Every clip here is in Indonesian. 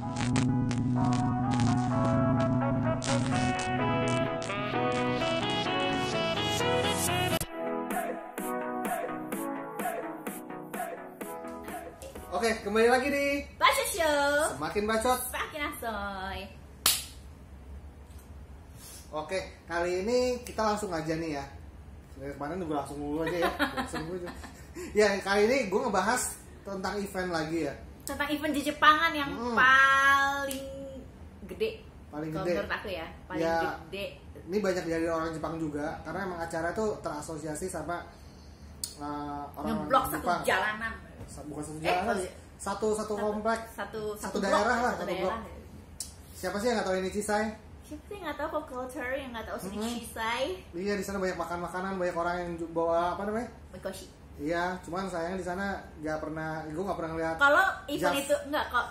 Oke, kembali lagi di Bacot Show. Semakin bacot, semakin asoy. Oke, kali ini kita langsung aja nih ya. Kemarin gue langsung mulu aja ya. Ya, kali ini gue ngebahas tentang event lagi ya. Tentang event di Jepangan yang paling gede. Paling gede menurut aku ya, paling ya, gede. Ini banyak dari orang Jepang juga, karena emang acara tuh terasosiasi sama orang Jepang. Ngeblok satu jalanan. Bukan satu jalan, satu komplek, satu daerah blok, lah, satu daerah. Siapa sih yang nggak tahu Ennichisai? Siapa sih yang nggak tahu pop culture, yang nggak tahu Ennichisai? Iya, di sana banyak makanan, banyak orang yang bawa apa namanya? Mikoshi. Iya, cuman sayang di sana nggak pernah, gue nggak pernah lihat. Kalau event itu nggak kok.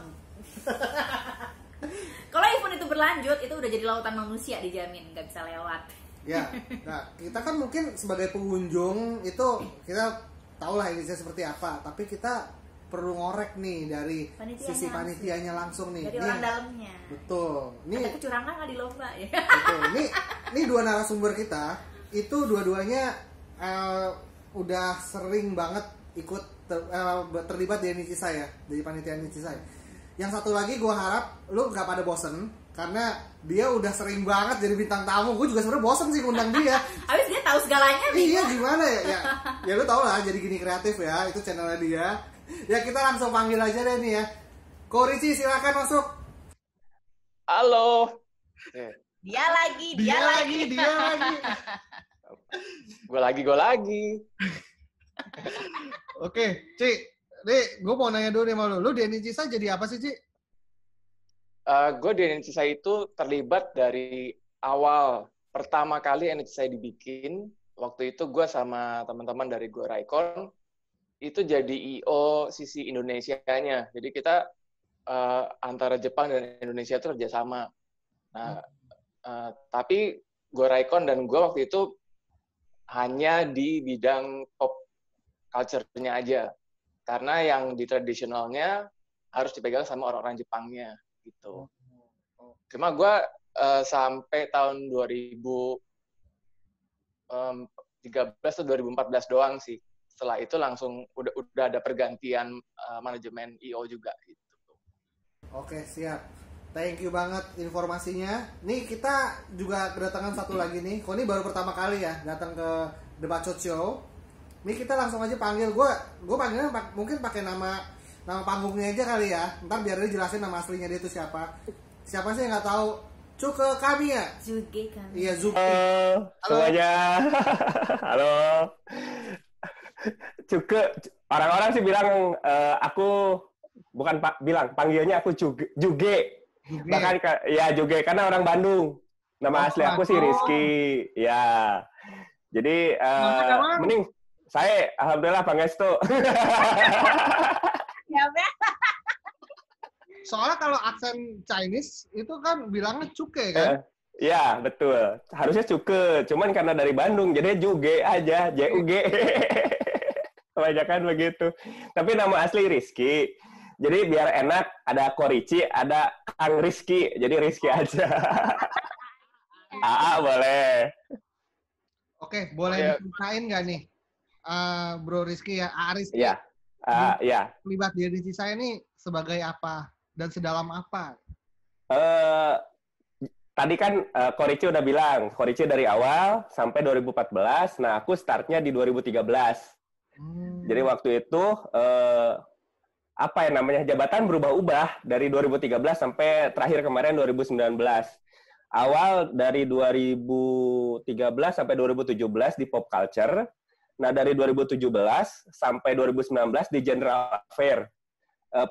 Kalau event itu berlanjut, itu udah jadi lautan manusia dijamin, nggak bisa lewat. Ya, nah kita kan mungkin sebagai pengunjung itu kita taulah Indonesia seperti apa, tapi kita perlu ngorek nih dari sisi panitianya langsung nih. Dari orang dalamnya. Betul. Ini ada kecurangan nggak di lomba ya? Betul. Ini dua narasumber kita itu dua-duanya udah sering banget ikut terlibat di Ennichisai ya, dari panitia Ennichisai. Yang satu lagi gue harap lu nggak pada bosen, karena dia udah sering banget jadi bintang tamu. Gue juga sebenernya bosen sih ngundang dia. Habis dia tahu segalanya. Iya gimana ya? Ya lu tau lah, Jadi Gini Kreatif ya, itu channelnya dia. Ya kita langsung panggil aja deh nih ya. Korici silakan masuk. Halo. Dia lagi. Gue lagi. Oke, Ci. Nih, gue mau nanya dulu nih sama lu. Lu di Ennichisai jadi apa sih, Ci? Gue di Ennichisai itu terlibat dari awal. Pertama kali Ennichisai dibikin, waktu itu gue sama teman-teman dari Gorakon, itu jadi I.O. sisi Indonesianya. Jadi kita antara Jepang dan Indonesia itu kerjasama. Nah, tapi Gorakon dan gue waktu itu hanya di bidang pop culture-nya aja. Karena yang di tradisionalnya harus dipegang sama orang-orang Jepangnya gitu. Cuma gue sampai tahun 2013 atau 2014 doang sih. Setelah itu langsung udah ada pergantian manajemen I.O. juga gitu. Oke, siap. Thank you banget informasinya. Nih kita juga kedatangan satu lagi nih. Kok ini baru pertama kali ya datang ke The Bacot Show. Ini kita langsung aja panggil, gue panggilnya mungkin pakai nama panggungnya aja kali ya. Ntar biar dia jelasin nama aslinya dia itu siapa. Siapa sih yang nggak tahu? Cuke kami ya. Zuge kami. Iya Zuge. Halo semuanya. Halo. Cuke. Orang-orang sih bilang aku bukan panggilnya aku Juge. Bahkan ya Juge karena orang Bandung. Nama asli aku sih Rizky. Ya. Jadi mending saya alhamdulillah pangestu. Soalnya kalau aksen Chinese itu kan bilangnya cuke kan? Iya, betul. Harusnya cuke, cuman karena dari Bandung jadinya juge aja, JUG. Kebanyakan begitu. Tapi nama asli Rizky. Jadi biar enak ada Korici, ada Kang Rizky. Jadi Rizky aja. Aa boleh. Oke, boleh diceritain nggak nih? Bro Rizky ya, Rizky ya, terlibat di Ennichisai ini sebagai apa dan sedalam apa? Tadi kan Korici udah bilang, Korici dari awal sampai 2014, nah aku startnya di 2013. Jadi waktu itu apa ya namanya jabatan berubah-ubah dari 2013 sampai terakhir kemarin 2019. Awal dari 2013 sampai 2017 di pop culture. Nah, dari 2017 sampai 2019 di General Affair,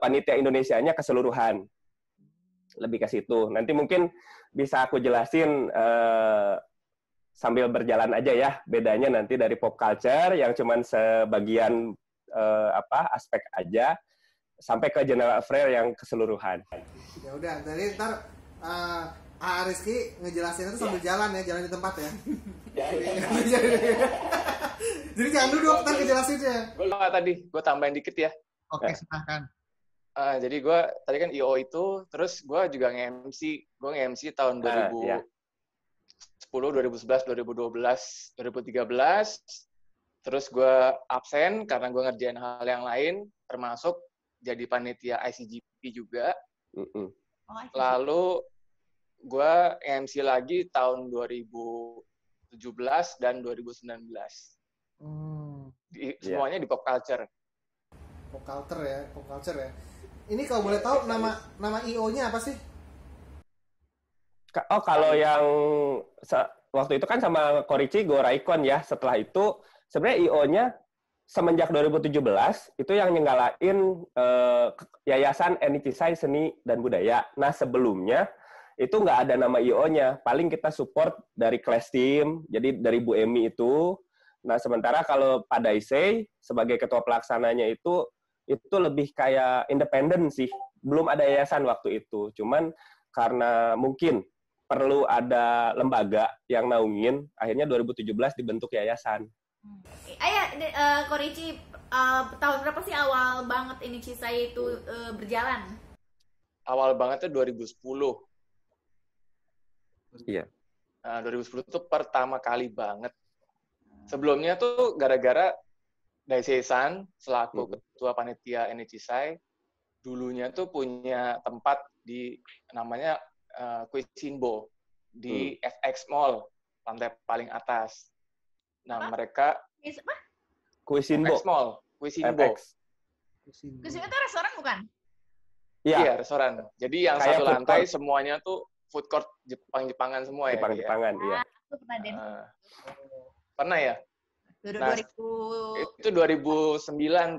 panitia Indonesianya keseluruhan. Lebih ke situ. Nanti mungkin bisa aku jelasin sambil berjalan aja ya, bedanya nanti dari pop culture yang cuman sebagian aspek aja, sampai ke General Affair yang keseluruhan. Ya udah, jadi ntar Rizky ngejelasinnya tuh sambil jalan ya, jalan di tempat ya. Jadi jangan duduk, ntar ngejelasinnya. Gue tambahin dikit ya. Oke, silahkan. Jadi gue tadi kan IO itu, terus gue juga nge-MC tahun 2010, 2011, 2012, 2013. Terus gue absen karena gue ngerjain hal yang lain, termasuk jadi panitia ICGP juga. Lalu gue MC lagi tahun 2017 dan 2019. Semuanya di pop culture. Pop culture ya. Ini kalau boleh tahu nama IO-nya apa sih? Oh, kalau yang waktu itu kan sama Korichi Gorakon ya. Setelah itu sebenarnya IO-nya semenjak 2017 itu yang nyenggalain Yayasan Ennichisai Seni dan Budaya. Nah, sebelumnya itu nggak ada nama IO-nya. Paling kita support dari Clash Team, jadi dari Bu Emi itu. Nah, sementara kalau Pak Daisei sebagai ketua pelaksananya itu lebih kayak independen sih. Belum ada yayasan waktu itu. Cuman karena mungkin perlu ada lembaga yang naungin, akhirnya 2017 dibentuk yayasan. Ayah, Korichi, tahun berapa sih awal banget Ennichisai itu berjalan? Awal bangetnya 2010. Iya. Nah, 2010 itu pertama kali banget. Sebelumnya tuh gara-gara Daisei-san selaku ketua panitia Ennichisai dulunya tuh punya tempat di namanya Kuishinbo di FX Mall, lantai paling atas. Nah, mereka Kuishinbo. FX Mall, Kuishinbo. Kuishinbo itu restoran bukan? Iya, restoran. Jadi yang kayak satu lantai semuanya tuh food court Jepang-Jepangan semua. Jepang-Jepangan, ya. Jepang-Jepangan, iya. Pernah ya? Nah, itu 2009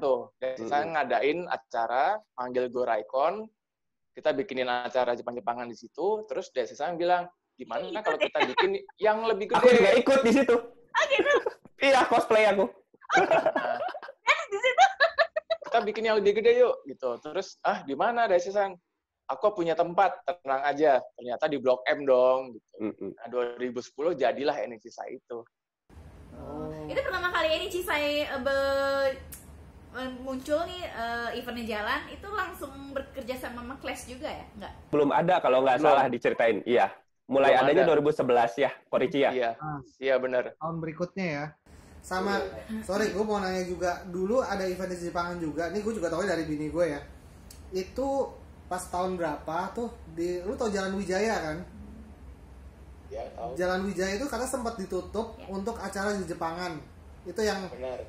tuh. Dan saya ngadain acara, panggil Gorakon, kita bikinin acara Jepang-Jepangan di situ, terus Desi saya bilang, gimana kalau kita bikin yang lebih gede? Aku juga ikut di situ. Oh gitu? Iya, cosplay aku. Nah, di situ? Kita bikin yang lebih gede yuk, gitu. Terus, di mana Desi saya? Aku punya tempat, tenang aja. Ternyata di Blok M dong. Gitu. Nah, 2010 jadilah Ennichisai itu. Itu pertama kali Ennichisai muncul nih, eventnya jalan, itu langsung bekerja sama Clash juga ya? Enggak? Belum ada kalau nggak salah diceritain, iya. Mulai belum adanya ada. 2011 ya, Korichi ya? Iya, iya benar. Tahun berikutnya ya. Sama, sorry gue mau nanya juga, dulu ada event di Jepangan juga, ini gue juga tahu dari bini gue ya. Itu pas tahun berapa tuh, lu tau Jalan Wijaya kan? Ya, Jalan Wijaya itu karena sempat ditutup untuk acara di Jepangan. Itu yang benar.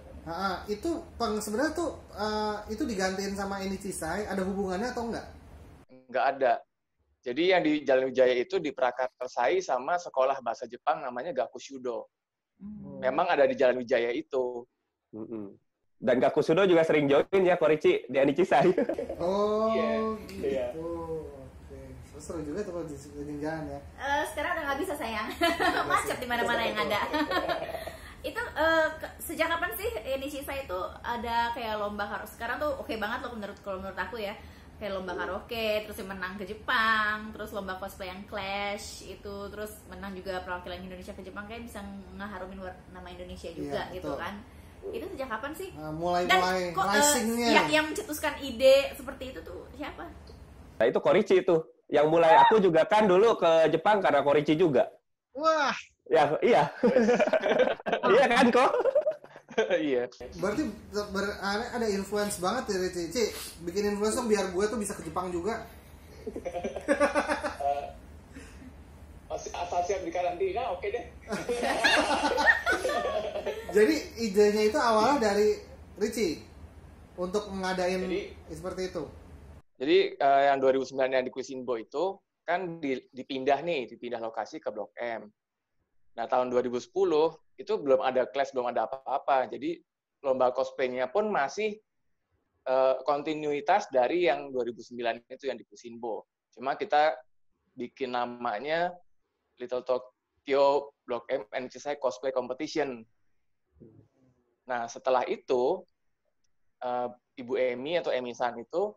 Itu sebenarnya tuh itu digantiin sama Ennichisai, ada hubungannya atau enggak? Enggak ada. Jadi yang di Jalan Wijaya itu diprakarsai sama sekolah bahasa Jepang namanya Gakushudo. Memang ada di Jalan Wijaya itu. Dan Gakushudo juga sering join ya Korichi di Ennichisai. Oh, gitu. Yeah. Seru juga tuh kalau di jalan ya. Sekarang udah nggak bisa sayang, macet di mana-mana yang ada. Itu sejak kapan sih Ennichisai itu ada kayak lomba karaoke? Sekarang tuh oke banget loh menurut aku ya, kayak lomba karaoke, terus yang menang ke Jepang, terus lomba cosplay yang Clash itu, terus menang juga perwakilan Indonesia ke Jepang, kayak bisa ngeharumin nama Indonesia juga gitu kan. Itu sejak kapan sih? Mulai rising-nya. Yang mencetuskan ide seperti itu tuh siapa? Nah itu Korichi itu. Yang mulai aku juga kan dulu ke Jepang karena Korichi juga. Wah. Ya, iya. Iya kan kok? Iya. Berarti ada influence banget dari Cici. Bikin influence dong biar gue tuh bisa ke Jepang juga. Asal siap di karantina, oke deh. Jadi idenya itu awalnya dari Ricci untuk mengadain seperti itu. Jadi yang 2009 yang di Kuishinbo itu kan dipindah lokasi ke Blok M. Nah tahun 2010 itu belum ada Clash, belum ada apa-apa. Jadi lomba cosplaynya pun masih kontinuitas dari yang 2009 itu yang di Kuishinbo. Cuma kita bikin namanya Little Tokyo Blok M Ennichisai Cosplay Competition. Nah setelah itu Ibu Emi atau Emi-san itu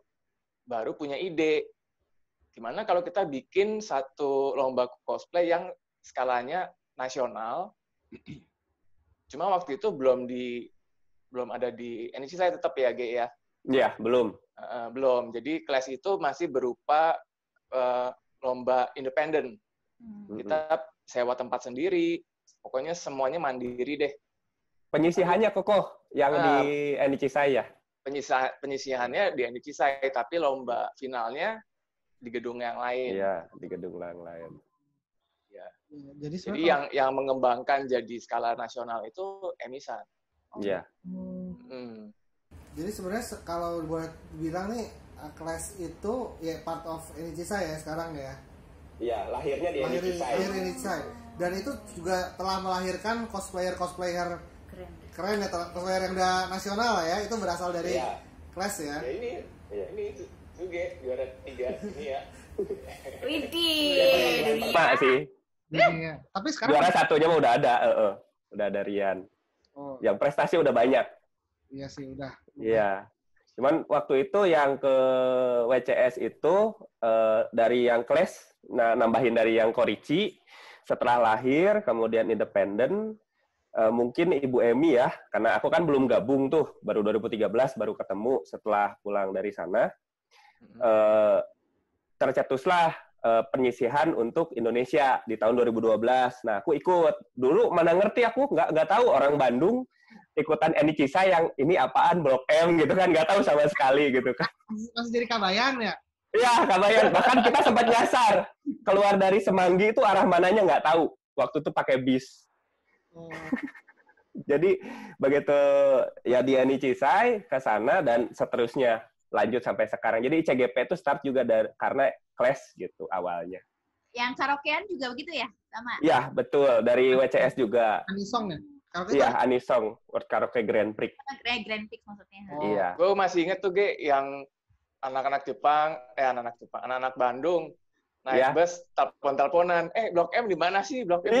baru punya ide, gimana kalau kita bikin satu lomba cosplay yang skalanya nasional. Cuma waktu itu belum ada di Ennichisai tetap ya, G ya? Iya, belum. Belum. Jadi Clash itu masih berupa lomba independen. Kita sewa tempat sendiri. Pokoknya semuanya mandiri deh. Penyisihannya kokoh yang di Ennichisai ya? Penyisihannya di Ennichisai, tapi lomba finalnya di gedung yang lain. Iya, di gedung yang lain. Ya. Jadi yang mengembangkan jadi skala nasional itu Emisan. Iya. Jadi sebenarnya kalau buat bilang nih, Clash itu ya part of Ennichisai ya sekarang ya. Iya, lahirnya di Ennichisai. Dan itu juga telah melahirkan cosplayer-cosplayer keren ya, cosplayer yang udah nasional lah ya, itu berasal dari Clash ya. Ya ini juga juara 3 ini ya. Widih, Pak sih. Iya. Tapi sekarang juara satunya mah udah ada, udah ada Rian. Oh. Yang prestasi udah banyak. Iya sih, udah. Iya. Cuman waktu itu yang ke WCS itu dari yang Clash, nah nambahin dari yang Korici, setelah lahir kemudian independen, mungkin Ibu Emi ya, karena aku kan belum gabung tuh, baru 2013 baru ketemu setelah pulang dari sana. Tercetuslah penyisihan untuk Indonesia di tahun 2012. Nah, aku ikut. Dulu mana ngerti aku, nggak tahu orang Bandung ikutan Ennichisai yang ini apaan, Blok M gitu kan, nggak tahu sama sekali gitu kan. Masih jadi Kabayan ya? Iya, Kabayan. Bahkan kita sempat nyasar. Keluar dari Semanggi itu arah mananya nggak tahu. Waktu itu pakai bis. Jadi begitu ya di Ennichisai ke sana dan seterusnya lanjut sampai sekarang. Jadi ICGP itu start juga dari, karena Clash gitu awalnya. Yang karaokean juga begitu ya? Sama? Iya, betul. Dari WCS juga. Anisong ya? Iya, Anisong World Karaoke Grand Prix. Grand Prix maksudnya. Iya. Gue masih inget tuh, Ge, yang anak-anak Bandung naik bus, telepon-teleponan. Blok M di mana sih? Blok M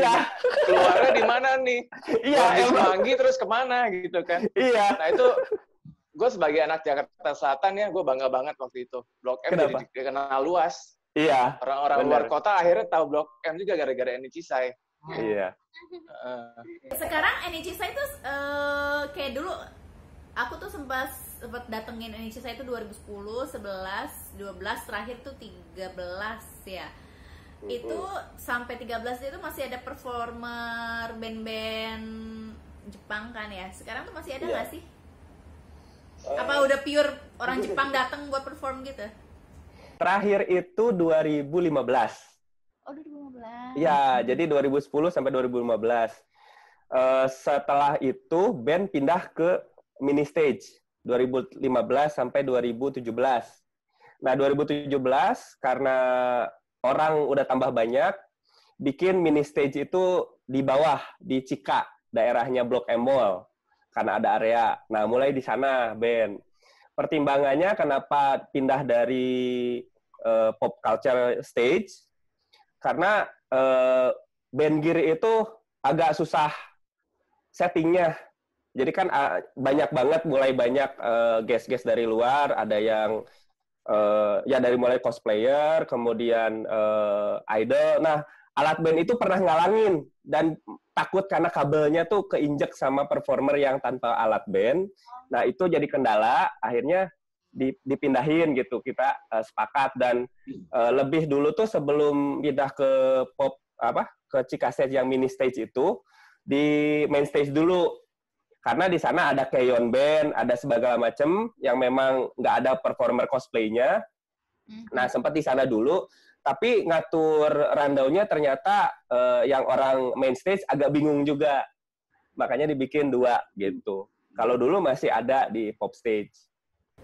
keluarnya di mana nih? Di Semanggi terus kemana gitu kan? Iya. Nah, itu gue sebagai anak Jakarta Selatan ya, gue bangga banget waktu itu. Blok M jadi dikenal luas. Iya. Orang-orang luar kota akhirnya tahu Blok M juga gara-gara Ennichisai. Iya. Sekarang Ennichisai itu kayak dulu, aku tuh sempat datengin Ennichisai itu 2010, 11, 12, terakhir tuh 13 ya. Itu sampai 13 itu masih ada performer band-band Jepang kan ya. Sekarang tuh masih ada nggak sih? Apa udah pure orang Jepang datang buat perform gitu? Terakhir itu 2015. Oh, 2015. Ya, jadi 2010 sampai 2015. Setelah itu band pindah ke mini stage 2015 sampai 2017. Nah, 2017 karena orang udah tambah banyak, bikin mini stage itu di bawah di Cika, daerahnya Blok M Mall. Karena ada area. Nah, mulai di sana band. Pertimbangannya kenapa pindah dari pop culture stage? Karena band giri itu agak susah settingnya. Jadi kan banyak banget, mulai banyak guest-guest dari luar. Ada yang ya dari mulai cosplayer, kemudian idol. Nah, alat band itu pernah ngalangin dan takut karena kabelnya tuh keinjek sama performer yang tanpa alat band. Nah, itu jadi kendala, akhirnya dipindahin gitu. Kita sepakat dan lebih dulu tuh sebelum pindah ke Cika Stage yang mini stage itu di main stage dulu. Karena di sana ada Keion Band, ada segala macam yang memang nggak ada performer cosplaynya. Nah, sempat di sana dulu. Tapi ngatur rundown-nya ternyata yang orang main stage agak bingung juga. Makanya dibikin 2 gitu. Kalau dulu masih ada di pop stage.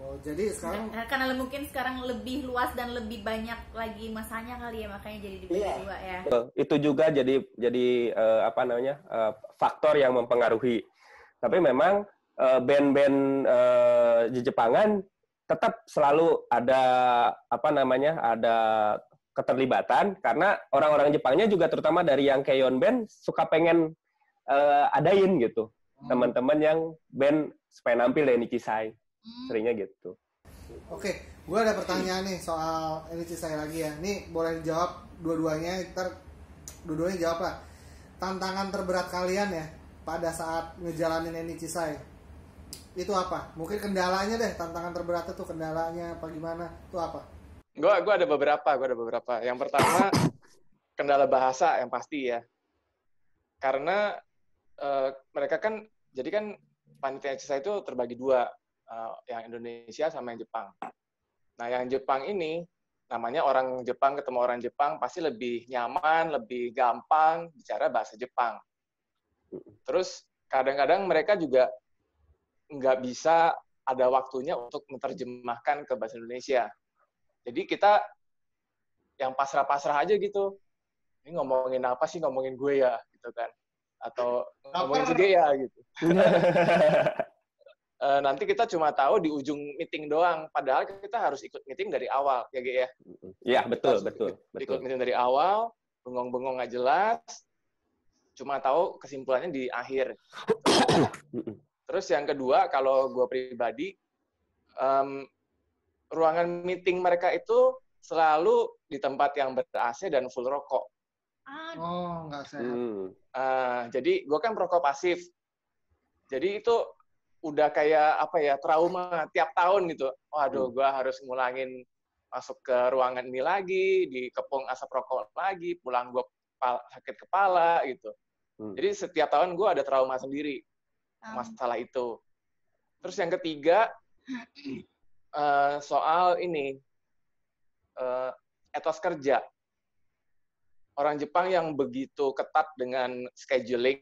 Oh, jadi sekarang karena mungkin sekarang lebih luas dan lebih banyak lagi masanya kali ya, makanya jadi dibikin 2 ya. Itu juga jadi faktor yang mempengaruhi. Tapi memang band-band di Jepangan tetap selalu ada ada keterlibatan karena orang-orang Jepangnya juga terutama dari yang Keion Band suka pengen adain gitu teman-teman yang band supaya nampil di Ennichisai seringnya gitu. Oke, gue ada pertanyaan nih soal Ennichisai lagi ya. Nih boleh dijawab dua-duanya jawab lah. Tantangan terberat kalian ya pada saat ngejalanin Ennichisai itu apa? Mungkin kendalanya deh, tantangan terberatnya tuh kendalanya apa gimana? Itu apa? Gue ada beberapa. Yang pertama, kendala bahasa yang pasti ya. Karena mereka kan, jadi kan panitia Ennichisai itu terbagi dua, yang Indonesia sama yang Jepang. Nah, yang Jepang ini, namanya orang Jepang ketemu orang Jepang, pasti lebih nyaman, lebih gampang bicara bahasa Jepang. Terus, kadang-kadang mereka juga nggak bisa ada waktunya untuk menerjemahkan ke bahasa Indonesia. Jadi kita yang pasrah-pasrah aja gitu. Ini ngomongin apa sih? Ngomongin gue ya, gitu kan. Atau ngomongin juga ya, gitu. Nanti kita cuma tahu di ujung meeting doang. Padahal kita harus ikut meeting dari awal, ya, G, ya? Iya, betul. Ikut meeting dari awal, bengong-bengong nggak jelas, cuma tahu kesimpulannya di akhir. Terus yang kedua, kalau gue pribadi, ruangan meeting mereka itu selalu di tempat yang ber-AC dan full rokok. Oh, nggak sehat. Jadi, gue kan perokok pasif. Jadi itu udah kayak apa ya, trauma tiap tahun gitu. Waduh, gue harus ngulangin masuk ke ruangan ini lagi, dikepung asap rokok lagi, pulang gue sakit kepala gitu. Jadi setiap tahun gue ada trauma sendiri. Masalah itu. Terus yang ketiga, soal ini, etos kerja. Orang Jepang yang begitu ketat dengan scheduling,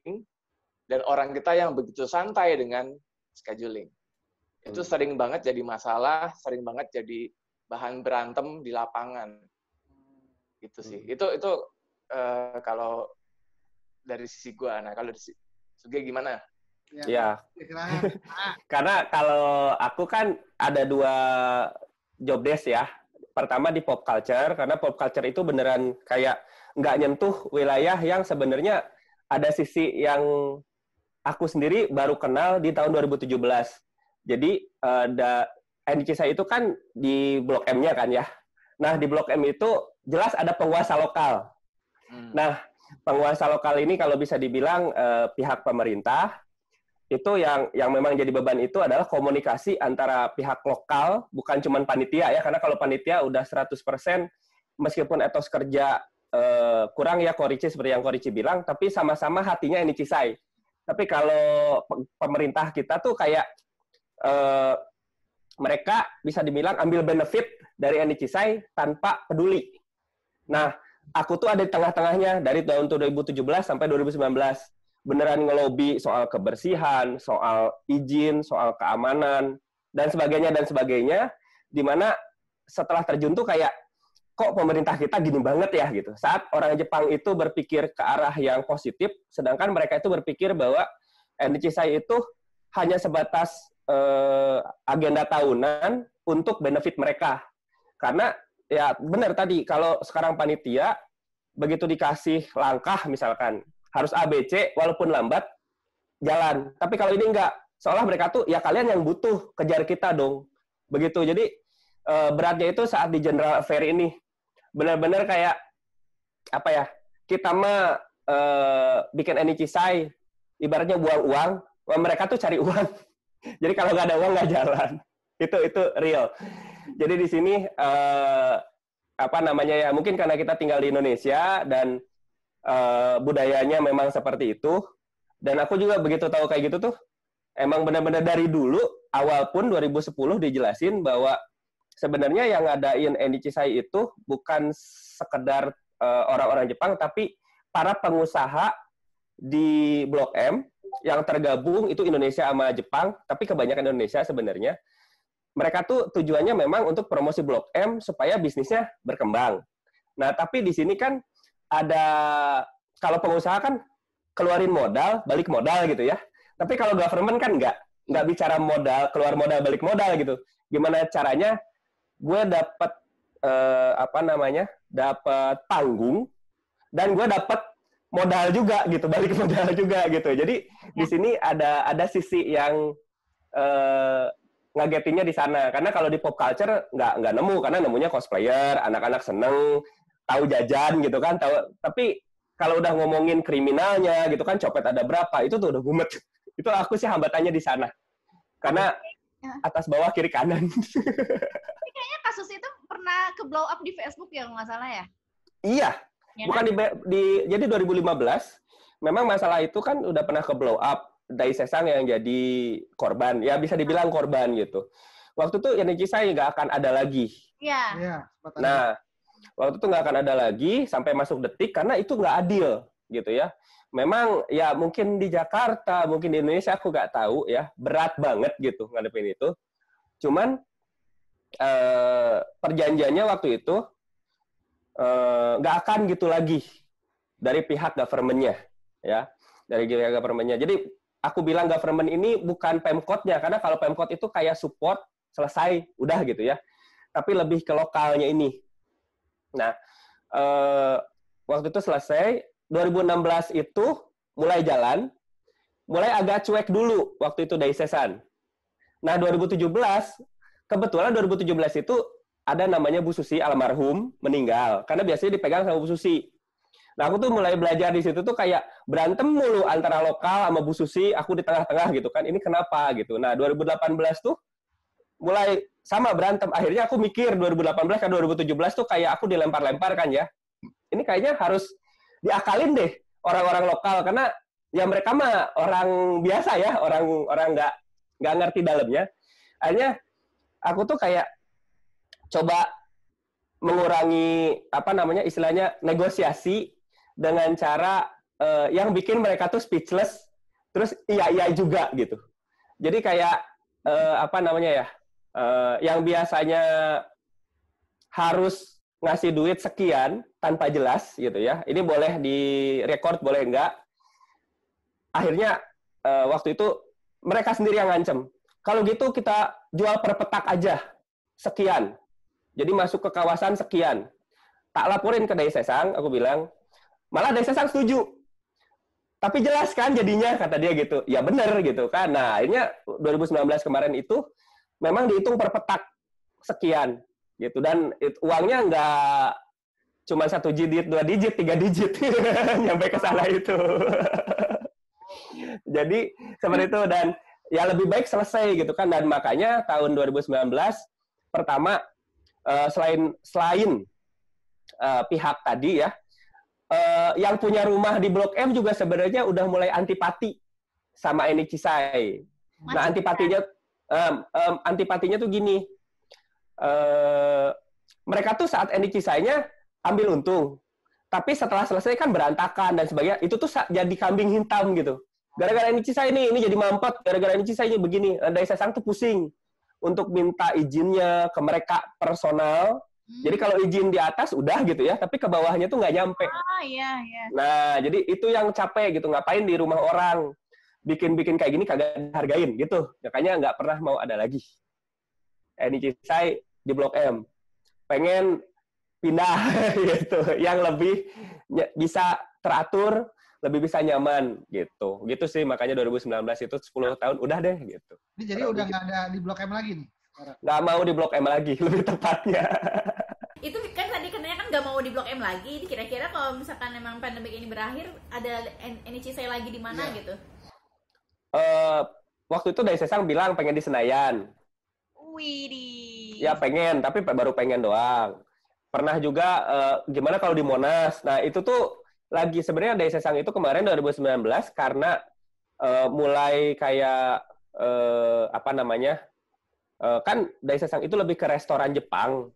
dan orang kita yang begitu santai dengan scheduling. Itu sering banget jadi masalah, sering banget jadi bahan berantem di lapangan. Gitu sih. Itu kalau dari sisi gua. Nah, kalau dari sisi Suge gimana? Ya. Karena kalau aku kan ada dua job desk ya. Pertama di pop culture, karena pop culture itu beneran kayak nggak nyentuh wilayah yang sebenarnya ada sisi yang aku sendiri baru kenal di tahun 2017. Jadi Ennichisai itu kan di Blok M-nya kan ya. Nah, di Blok M itu jelas ada penguasa lokal. Nah, penguasa lokal ini kalau bisa dibilang pihak pemerintah, itu yang memang jadi beban itu adalah komunikasi antara pihak lokal, bukan cuma panitia ya, karena kalau panitia udah 100%, meskipun etos kerja kurang ya Korici, seperti yang Korici bilang, tapi sama-sama hatinya Ennichisai. Tapi kalau pemerintah kita tuh kayak, mereka bisa dibilang ambil benefit dari Ennichisai tanpa peduli. Nah, aku tuh ada di tengah-tengahnya, dari tahun 2017 sampai 2019. Beneran ngelobi soal kebersihan, soal izin, soal keamanan, dan sebagainya, dimana setelah terjun tuh kayak, kok pemerintah kita gini banget ya, gitu. Saat orang Jepang itu berpikir ke arah yang positif, sedangkan mereka itu berpikir bahwa Ennichisai itu hanya sebatas agenda tahunan untuk benefit mereka. Karena, ya benar tadi, kalau sekarang panitia, begitu dikasih langkah misalkan, harus ABC, walaupun lambat, jalan. Tapi kalau ini enggak. Seolah mereka tuh, ya kalian yang butuh, kejar kita dong. Begitu. Jadi, beratnya itu saat di General Affair ini. Benar-benar kayak, apa ya, kita mah bikin Ennichisai, ibaratnya buang uang, mereka tuh cari uang. Jadi kalau nggak ada uang, nggak jalan. Itu real. Jadi di sini, mungkin karena kita tinggal di Indonesia, dan budayanya memang seperti itu, dan aku juga begitu tahu kayak gitu tuh emang benar-benar dari dulu awal pun 2010 dijelasin bahwa sebenarnya yang ngadain Ennichisai itu bukan sekedar orang-orang Jepang, tapi para pengusaha di Blok M yang tergabung itu Indonesia sama Jepang, tapi kebanyakan Indonesia sebenarnya. Mereka tuh tujuannya memang untuk promosi Blok M supaya bisnisnya berkembang. Nah, tapi di sini kan ada, kalau pengusaha kan keluarin modal, balik modal gitu ya. Tapi kalau government kan nggak bicara modal, keluar modal, balik modal gitu. Gimana caranya gue dapat dapat panggung dan gue dapat modal juga gitu, balik modal juga gitu. Jadi di sini ada sisi yang ngagetinnya di sana. Karena kalau di pop culture nggak nemu, karena nemunya cosplayer, anak-anak seneng, tahu jajan gitu kan, tahu. Tapi kalau udah ngomongin kriminalnya gitu kan, copet ada berapa, itu tuh udah gumet. Itu aku sih hambatannya di sana. Karena atas bawah kiri kanan. Tapi kayaknya kasus itu pernah ke blow up di Facebook ya, nggak salah ya? Iya. Ya, bukan di jadi 2015 memang masalah itu kan udah pernah ke blow up. Dai Sesang yang jadi korban. Ya bisa dibilang korban gitu. Waktu itu Ennichisai nggak akan ada lagi. Iya. Nah, waktu itu nggak akan ada lagi sampai masuk detik karena itu nggak adil gitu ya. Memang ya mungkin di Jakarta, mungkin di Indonesia aku nggak tahu ya, berat banget gitu ngadepin itu. Cuman perjanjiannya waktu itu nggak akan gitu lagi dari pihak government-nya ya, dari pihak government-nya. Jadi aku bilang government ini bukan Pemkot-nya, karena kalau Pemkot itu kayak support selesai udah gitu ya. Tapi lebih ke lokalnya ini. Nah, waktu itu selesai 2016 itu mulai jalan, mulai agak cuek dulu waktu itu Dai Sesan. Nah, 2017, kebetulan 2017 itu ada namanya Bu Susi almarhum meninggal, karena biasanya dipegang sama Bu Susi. Nah, aku tuh mulai belajar di situ tuh kayak berantem mulu antara lokal sama Bu Susi, aku di tengah-tengah gitu kan, ini kenapa gitu. Nah, 2018 tuh mulai sama berantem, akhirnya aku mikir 2018 ke 2017 tuh kayak aku dilempar-lempar kan ya. Ini kayaknya harus diakalin deh orang-orang lokal, karena ya mereka mah orang biasa ya, orang nggak ngerti dalamnya. Akhirnya aku tuh kayak coba mengurangi apa namanya istilahnya negosiasi dengan cara yang bikin mereka tuh speechless terus iya juga gitu. Jadi kayak apa namanya ya, yang biasanya harus ngasih duit sekian tanpa jelas gitu ya. Ini boleh direkord, boleh enggak. Akhirnya waktu itu mereka sendiri yang ngancem. Kalau gitu kita jual per petak aja sekian. Jadi masuk ke kawasan sekian. Tak laporin ke Dai Sesang, aku bilang. Malah Dai Sesang setuju. Tapi jelas kan jadinya, kata dia gitu. Ya bener gitu kan. Nah akhirnya 2019 kemarin itu memang dihitung per petak sekian. Gitu, dan uangnya nggak cuma 1 digit, 2 digit, 3 digit nyampe ke sana itu. Jadi seperti itu, dan ya lebih baik selesai gitu kan. Dan makanya tahun 2019 pertama selain pihak tadi ya, yang punya rumah di Blok M juga sebenarnya udah mulai antipati sama Ennichisai. Nah antipatinya tuh gini. Mereka tuh saat Ennichisai-nya ambil untung, tapi setelah selesai kan berantakan dan sebagainya. Itu tuh jadi kambing hitam gitu. Gara-gara Ennichisai ini jadi mampet. Gara-gara Ennichisai ini begini. Dai Sesang tuh pusing untuk minta izinnya ke mereka personal. Jadi kalau izin di atas udah gitu ya, tapi ke bawahnya tuh nggak nyampe. Nah, jadi itu yang capek gitu. Ngapain di rumah orang bikin-bikin kayak gini kagak hargain gitu. Makanya nggak pernah mau ada lagi Ennichisai di Blok M. Pengen pindah gitu, yang lebih bisa teratur, lebih bisa nyaman gitu. Gitu sih makanya 2019 itu 10 tahun udah deh gitu. Ini jadi udah nggak ada di Blok M lagi nih? Nggak mau di Blok M lagi, lebih tepatnya. Itu kan tadi katanya kan nggak mau di Blok M lagi. Kira-kira kalau misalkan emang pandemi ini berakhir, ada Ennichisai lagi di mana gitu? Waktu itu Dai Sesang bilang pengen di Senayan. Widih. Ya pengen, tapi baru pengen doang. Pernah juga gimana kalau di Monas. Nah itu tuh lagi sebenarnya Dai Sesang itu kemarin 2019 karena mulai kayak apa namanya kan Dai Sesang itu lebih ke restoran Jepang,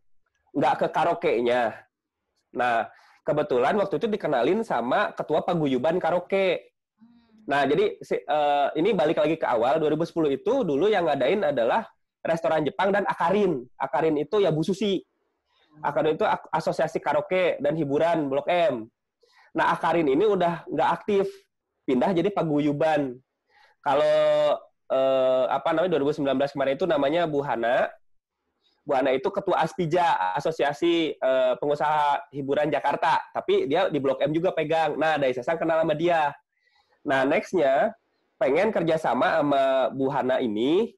nggak ke karaoke-nya. Nah kebetulan waktu itu dikenalin sama ketua paguyuban karaoke. Nah jadi ini balik lagi ke awal 2010 itu dulu yang ngadain adalah restoran Jepang dan Akarin. Akarin itu ya Bu Susi. Akarin itu asosiasi karaoke dan hiburan Blok M. Nah, Akarin ini udah nggak aktif. Pindah jadi paguyuban. Kalau apa namanya 2019 kemarin itu namanya Bu Hana. Bu Hana itu ketua ASPIJA, Asosiasi Pengusaha Hiburan Jakarta. Tapi dia di Blok M juga pegang. Nah, Dai Sesang kenal sama dia. Nah, next-nya pengen kerjasama sama Bu Hana ini.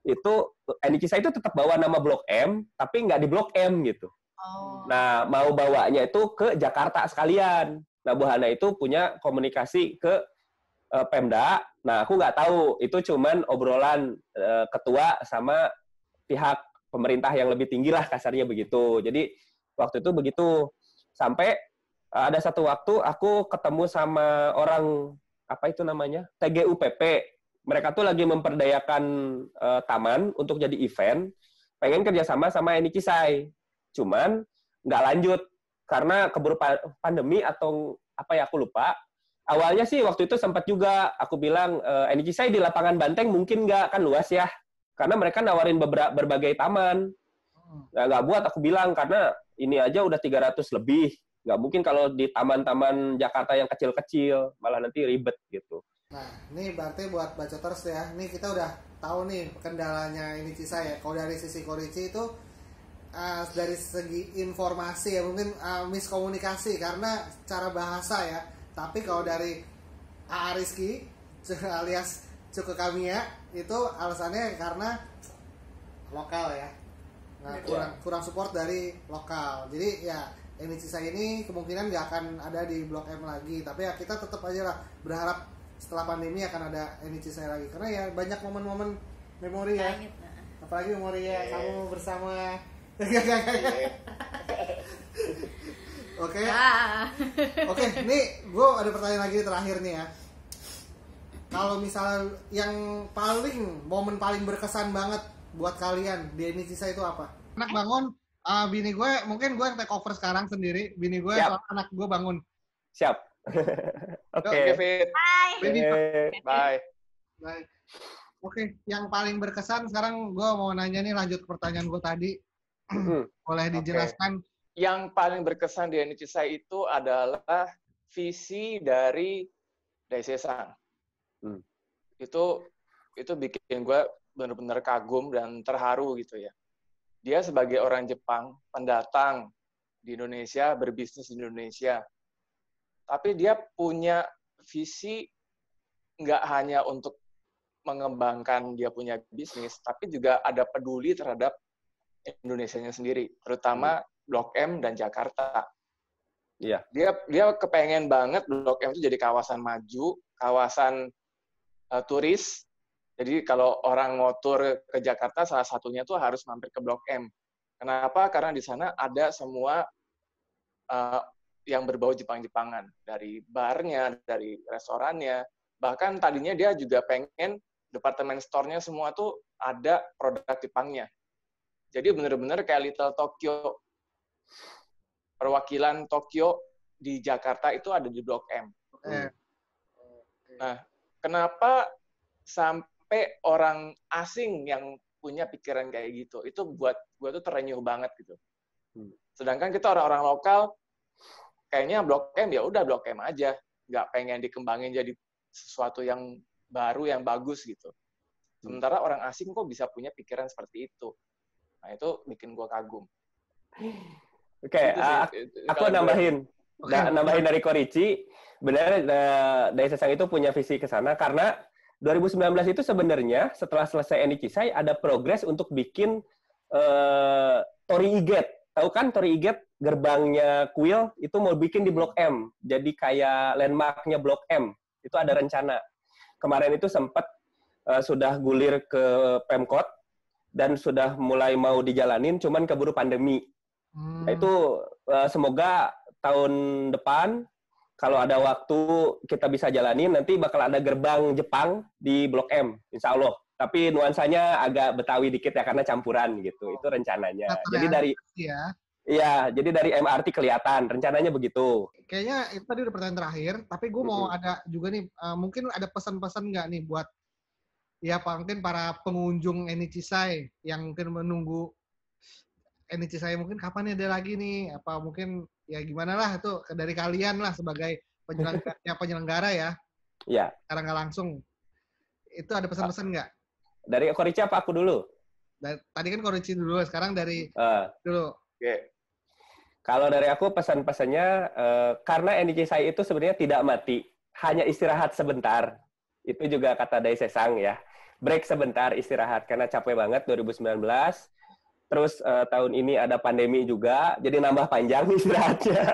Itu Ennichisai itu tetap bawa nama Blok M, tapi nggak di Blok M gitu. Oh. Nah, mau bawanya itu ke Jakarta sekalian. Nah, Bu Hana itu punya komunikasi ke Pemda. Nah, aku nggak tahu, itu cuman obrolan ketua sama pihak pemerintah yang lebih tinggi lah, kasarnya begitu. Jadi waktu itu begitu, sampai ada satu waktu aku ketemu sama orang, apa itu namanya, TGUPP. Mereka tuh lagi memperdayakan taman untuk jadi event, pengen kerjasama sama Ennichisai. Cuman nggak lanjut karena keburu pandemi atau apa ya, aku lupa. Awalnya sih waktu itu sempat juga aku bilang, Ennichisai di Lapangan Banteng mungkin nggak, kan luas ya, karena mereka nawarin berbagai taman. Nggak buat, aku bilang, karena ini aja udah 300 lebih, nggak mungkin kalau di taman-taman Jakarta yang kecil-kecil, malah nanti ribet gitu. Nah, ini berarti buat bacoters ya, ini kita udah tahu nih kendalanya Ennichisai ya. Kalau dari sisi Korici itu, dari segi informasi ya, mungkin miskomunikasi karena cara bahasa ya. Tapi kalau dari A.A. Rizky alias Cukup Kamiya, itu alasannya karena lokal ya. Nah, kurang support dari lokal. Jadi ya Ennichisai ini kemungkinan nggak akan ada di Blok M lagi. Tapi ya kita tetap aja lah berharap setelah pandemi akan ada Ennichisai lagi. Karena ya banyak momen-momen memori ya. Apalagi memori ya kamu bersama Oke. Oke, nih gue ada pertanyaan lagi terakhir nih ya. Kalau misalnya yang paling momen paling berkesan banget buat kalian di Ennichisai itu apa? Anak bangun, bini gue, mungkin gue yang take over sekarang sendiri. Bini gue, anak gue bangun. Siap. Oke. Bye. Bye. Bye. Bye. Oke, yang paling berkesan sekarang gue mau nanya nih, lanjut pertanyaan gue tadi. Boleh dijelaskan? Yang paling berkesan di Ennichisai itu adalah visi dari Daisei-san. Itu bikin gue benar-benar kagum dan terharu gitu ya. Dia sebagai orang Jepang pendatang di Indonesia, berbisnis di Indonesia, tapi dia punya visi nggak hanya untuk mengembangkan dia punya bisnis, tapi juga ada peduli terhadap Indonesianya sendiri, terutama Blok M dan Jakarta. Iya. Dia kepengen banget Blok M itu jadi kawasan maju, kawasan turis. Jadi kalau orang mau tur ke Jakarta, salah satunya tuh harus mampir ke Blok M. Kenapa? Karena di sana ada semua yang berbau Jepang-Jepangan, dari barnya, dari restorannya. Bahkan tadinya dia juga pengen departemen store-nya semua tuh ada produk Jepangnya. Jadi benar-benar kayak Little Tokyo, perwakilan Tokyo di Jakarta itu ada di Blok M. Nah, kenapa sampai orang asing yang punya pikiran kayak gitu? Itu buat gue tuh terenyuh banget gitu. Sedangkan kita orang-orang lokal, kayaknya Blok M ya udah Blok M aja, nggak pengen dikembangin jadi sesuatu yang baru, yang bagus gitu. Sementara orang asing kok bisa punya pikiran seperti itu. Nah, itu bikin gue kagum. Oke, aku nambahin dari Korici. Benar, Daisei-san itu punya visi ke sana karena 2019 itu sebenarnya setelah selesai Ennichisai ada progres untuk bikin Torii Gate. Tahu kan Torii Gate, gerbangnya kuil itu mau bikin di Blok M. Jadi kayak landmarknya Blok M. Itu ada rencana. Kemarin itu sempat sudah gulir ke Pemkot dan sudah mulai mau dijalanin, cuman keburu pandemi. Nah, itu semoga tahun depan kalau ada waktu kita bisa jalanin, nanti bakal ada gerbang Jepang di Blok M, insya Allah. Tapi nuansanya agak Betawi dikit ya, karena campuran gitu. Itu rencananya. Jadi dari jadi dari MRT kelihatan, rencananya begitu. Kayaknya itu tadi udah pertanyaan terakhir, tapi gue mau ada juga nih, mungkin ada pesan-pesan nggak nih buat ya mungkin para pengunjung Ennichisai yang mungkin menunggu Ennichisai mungkin kapan ada lagi nih, apa mungkin ya gimana lah itu dari kalian lah sebagai penyelenggara ya. Iya. Secara nggak langsung itu ada pesan-pesan nggak? Dari Korici apa aku dulu? Tadi kan Korici dulu, sekarang dari dulu. Oke. Okay. Kalau dari aku pesan-pesannya karena Ennichisai itu sebenarnya tidak mati, hanya istirahat sebentar. Itu juga kata Daisei-san ya. Break sebentar, istirahat karena capek banget 2019. Terus tahun ini ada pandemi juga, jadi nambah panjang istirahatnya.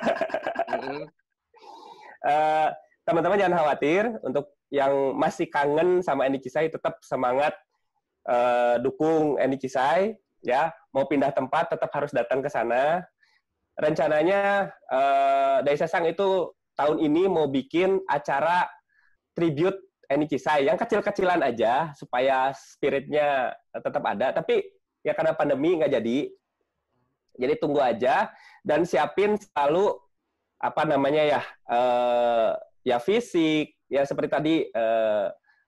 Teman-teman jangan khawatir untuk yang masih kangen sama Ennichisai tetap semangat dukung Ennichisai ya, mau pindah tempat tetap harus datang ke sana. Rencananya Daisa Sang itu tahun ini mau bikin acara tribute Ennichisai yang kecil-kecilan aja supaya spiritnya tetap ada, tapi ya karena pandemi nggak jadi. Jadi tunggu aja dan siapin selalu apa namanya ya ya fisik ya seperti tadi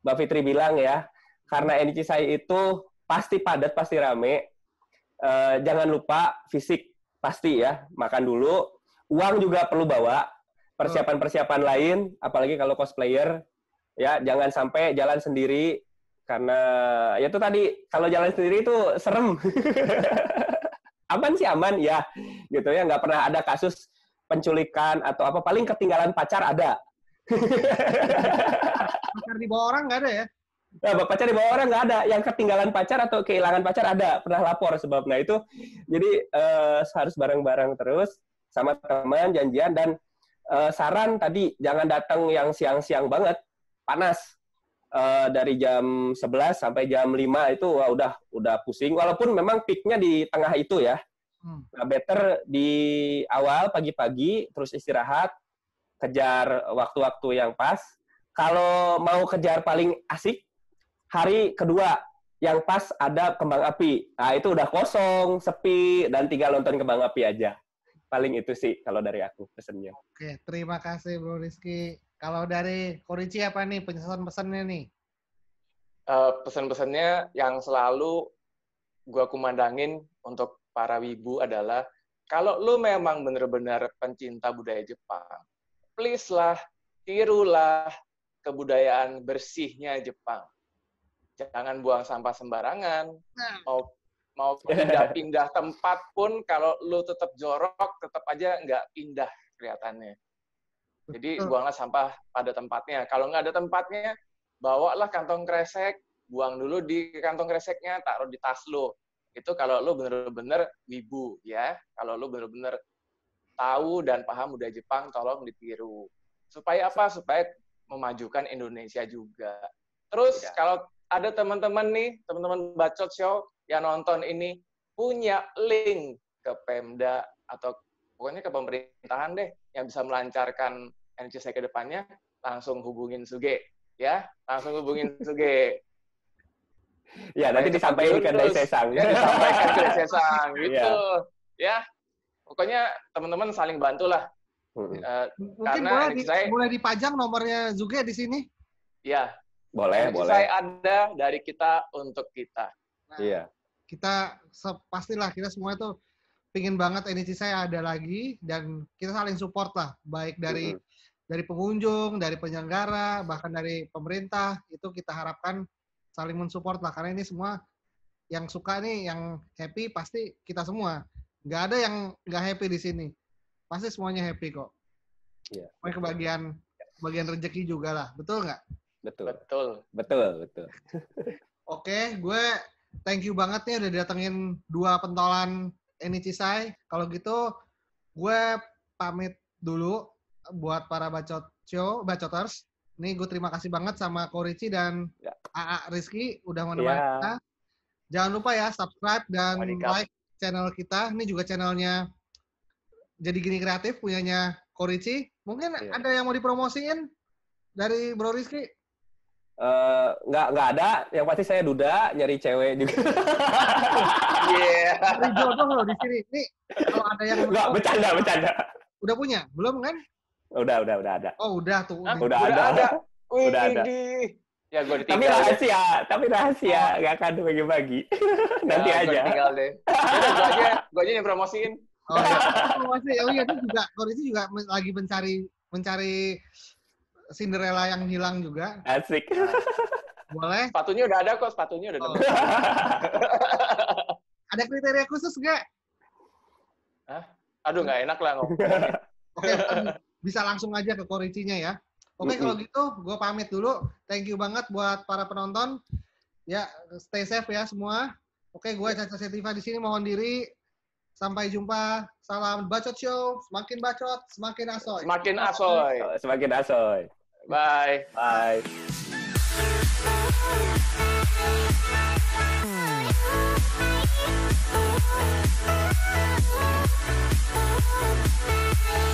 Mbak Fitri bilang ya, karena Ennichisai itu pasti padat, pasti rame. Jangan lupa fisik pasti ya, makan dulu. Uang juga perlu bawa. Persiapan-persiapan lain, apalagi kalau cosplayer ya, jangan sampai jalan sendiri karena ya itu tadi kalau jalan sendiri itu serem. Aman sih aman ya, gitu ya, nggak pernah ada kasus penculikan atau apa, paling ketinggalan pacar ada. Pacar dibawa orang nggak ada ya? Nah, pacar dibawa orang nggak ada, yang ketinggalan pacar atau kehilangan pacar ada, pernah lapor sebabnya itu. Jadi harus bareng-bareng terus sama teman, janjian, dan saran tadi jangan datang yang siang-siang banget, panas. Dari jam 11 sampai jam 5 itu wah, udah pusing, walaupun memang peaknya di tengah itu ya. Nah, better di awal pagi-pagi terus istirahat, kejar waktu-waktu yang pas. Kalau mau kejar paling asik hari kedua yang pas ada kembang api. Nah, itu udah kosong, sepi, dan tinggal nonton kembang api aja. Paling itu sih kalau dari aku pesennya. Oke, terima kasih Bro Rizky. Kalau dari Korici apa nih pesan-pesannya nih? Pesan-pesannya yang selalu gua kumandangin untuk para wibu adalah kalau lu memang bener-bener pencinta budaya Jepang, please lah, tirulah kebudayaan bersihnya Jepang. Jangan buang sampah sembarangan. Mau pindah-pindah tempat pun kalau lu tetap jorok, tetap aja nggak pindah kelihatannya. Jadi buanglah sampah pada tempatnya. Kalau nggak ada tempatnya, bawalah kantong kresek, buang dulu di kantong kreseknya, taruh di tas lo. Itu kalau lo bener-bener wibu, ya. Kalau lo bener-bener tahu dan paham budaya Jepang, tolong ditiru. Supaya apa? Supaya memajukan Indonesia juga. Terus kalau ada teman-teman nih, teman-teman Bacot Show yang nonton ini, punya link ke Pemda atau pokoknya ke pemerintahan deh, yang bisa melancarkan energi saya ke depannya, langsung hubungin Suge. Ya, langsung hubungin Suge. Ya, nanti disampaikan ke Daisesang. Ya, disampaikan ke Daisesang, gitu. Ya, pokoknya teman-teman saling bantulah. Mungkin karena boleh dipajang nomornya Suge di sini? Ya. Boleh, boleh. Saya ada dari kita untuk kita. Iya. Kita, pastilah kita semua itu pingin banget Ennichisai ada lagi dan kita saling support lah, baik dari pengunjung, dari penyelenggara, bahkan dari pemerintah. Itu kita harapkan saling mensupport lah, karena ini semua yang suka nih, yang happy pasti kita semua, nggak ada yang nggak happy di sini, pasti semuanya happy kok. Iya. Kebagian rezeki juga lah, betul nggak? Betul. Oke, gue thank you banget nih udah datengin dua pentolan Ennichisai. Kalau gitu gue pamit dulu buat para bacoters. Nih gue terima kasih banget sama Korici dan AA Rizky udah menemani kita. Jangan lupa ya subscribe dan like channel kita. Ini juga channelnya Jadi Gini Kreatif punyanya Korici. Mungkin ada yang mau dipromosiin dari Bro Rizky? Nggak ada, yang pasti saya duda nyari cewek juga. Iya. Cari jodoh loh di sini. Nih kalau ada yang nggak, bercanda. Udah punya? Belum kan? Udah ada. Oh udah tuh. Udah ada. Udah ada. Ya gue ditinggal. Tapi rahasia, nggak akan bagi-bagi. Nanti aja. Tinggal deh. Gue aja yang promosiin. Oh iya. Itu juga. Korisi juga lagi mencari Cinderella yang hilang juga. Asik. Nah, boleh. Sepatunya udah ada kok, Ada kriteria khusus nggak? Hah? Aduh, nggak enak lah ngomong. Oke, bisa langsung aja ke Koricinya ya. Oke, kalau gitu gue pamit dulu. Thank you banget buat para penonton. Ya, stay safe ya semua. Oke, gue Caca Setyva di sini mohon diri. Sampai jumpa. Salam Bacot Show. Semakin bacot, semakin asoy. Semakin asoy. Bye. Bye. Bye.